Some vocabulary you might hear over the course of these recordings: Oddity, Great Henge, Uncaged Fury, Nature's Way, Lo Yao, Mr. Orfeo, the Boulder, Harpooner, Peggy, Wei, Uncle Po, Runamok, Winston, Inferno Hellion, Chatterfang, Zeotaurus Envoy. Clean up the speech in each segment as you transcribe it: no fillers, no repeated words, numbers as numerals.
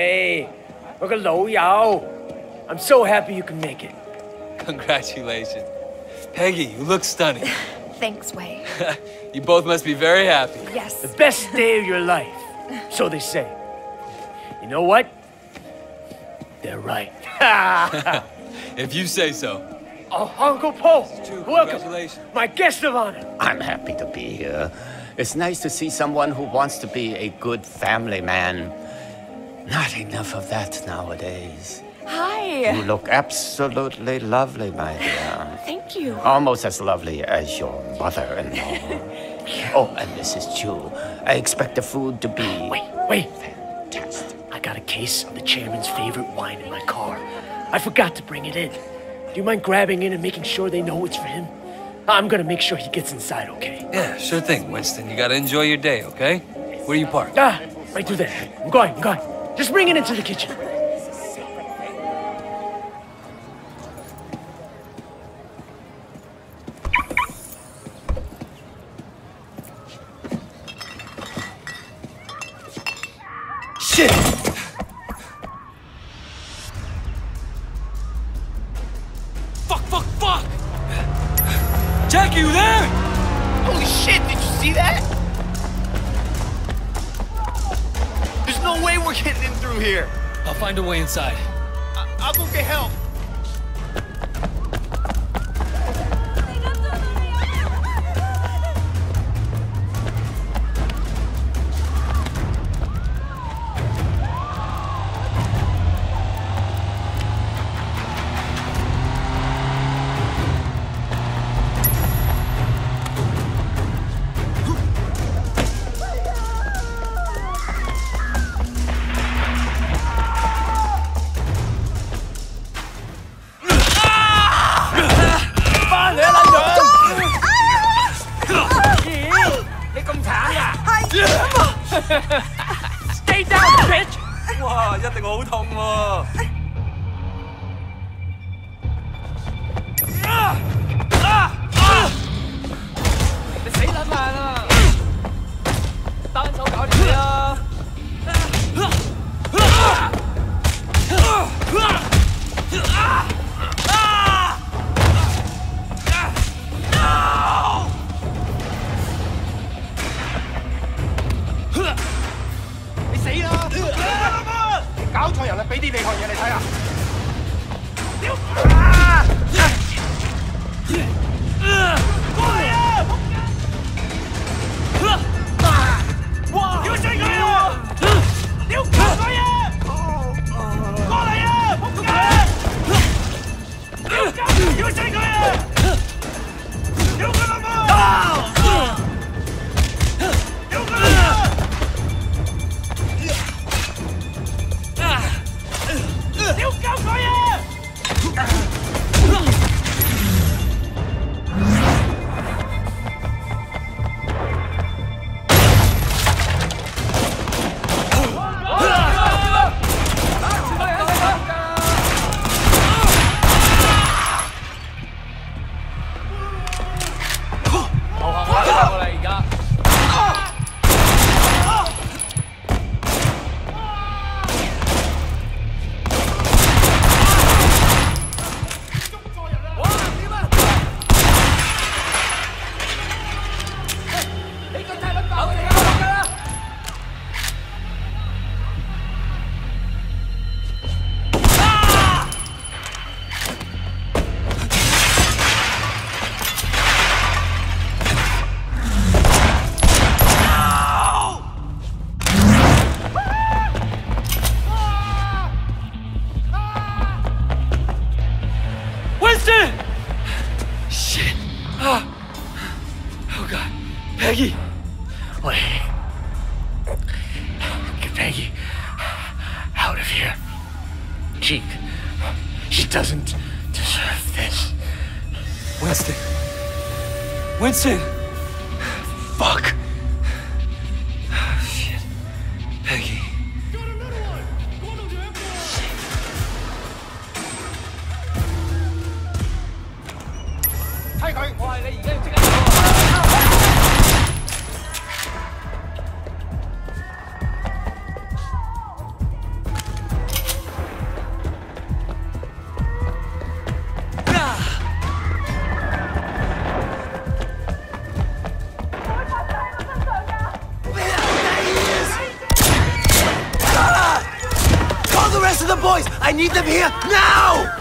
Wei, Uncle Lo Yao. I'm so happy you can make it. Congratulations. Peggy, you look stunning. Thanks, Wei. You both must be very happy. Yes. The best day of your life, so they say. You know what? They're right. If you say so. Oh, Uncle Po, welcome, my guest of honor. I'm happy to be here. It's nice to see someone who wants to be a good family man. Not enough of that nowadays. Hi. You look absolutely lovely, my dear. Thank you. Almost as lovely as your mother-in-law. Oh, and Mrs. Chu, I expect the food to be... Wait. Fantastic. I got a case of the chairman's favorite wine in my car. I forgot to bring it in. Do you mind grabbing in and making sure they know it's for him? I'm gonna make sure he gets inside, okay? Yeah, sure thing, Winston. You gotta enjoy your day, okay? Where do you park? Ah, right through there. I'm going. Just bring it into the kitchen. Fuck! Jack, you there? Holy shit, did you see that? There's no way we're getting in through here. I'll find a way inside. I'll go get help. Stay down, bitch! Wow, it's going to hurt me. You're going to die. Let's go get you. Peggy! Wait. Get Peggy out of here. She doesn't deserve this. Winston! Fuck! Oh, shit. Peggy. boys! I need them here now!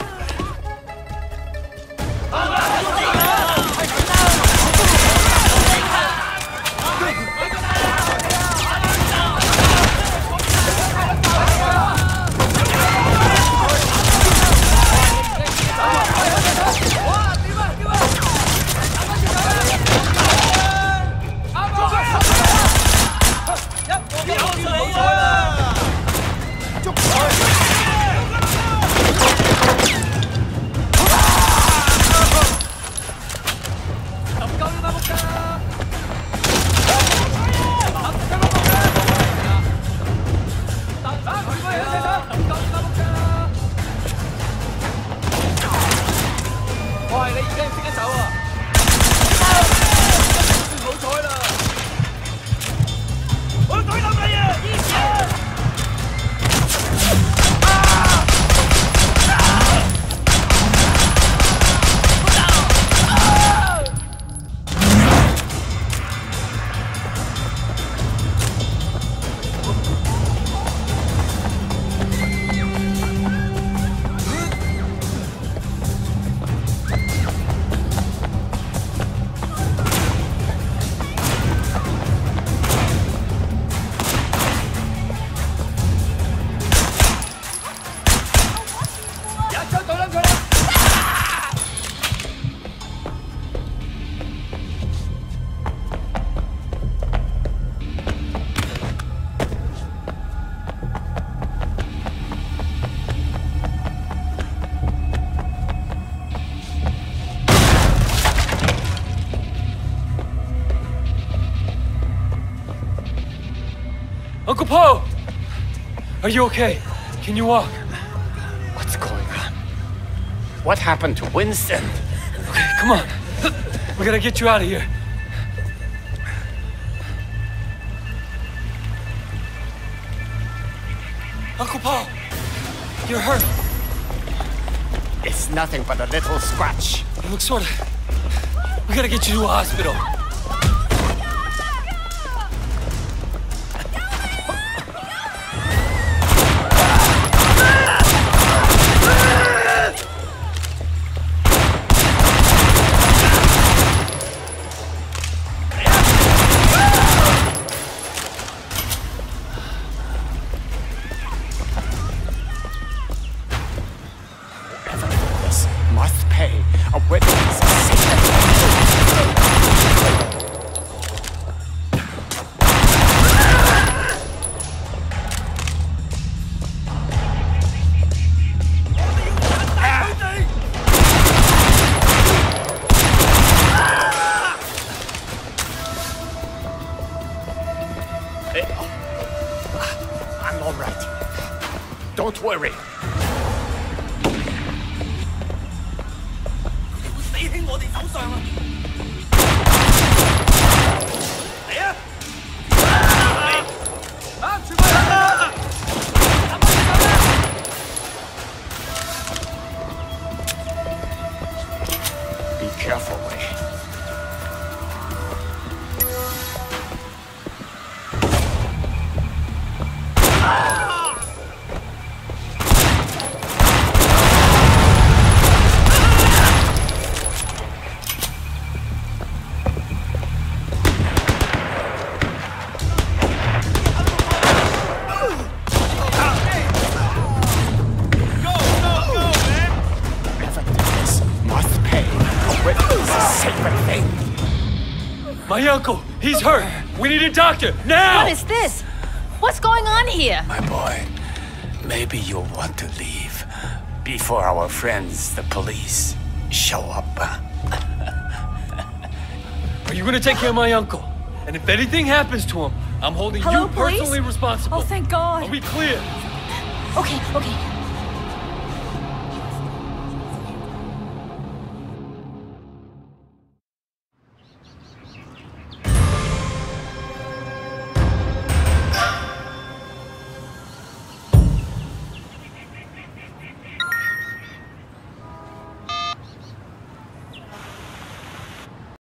Uncle Po! Are you okay? Can you walk? What's going on? What happened to Winston? Okay, come on. We gotta get you out of here. Uncle Po! You're hurt. It's nothing but a little scratch. It looks sorta... We gotta get you to a hospital. Don't worry. Be careful, Wei. My uncle, he's hurt. We need a doctor, now! What is this? What's going on here? My boy, maybe you'll want to leave before our friends, the police, show up. Are you gonna take care of my uncle? And if anything happens to him, I'm holding you personally responsible. Oh, thank God. Are we clear? Okay, okay.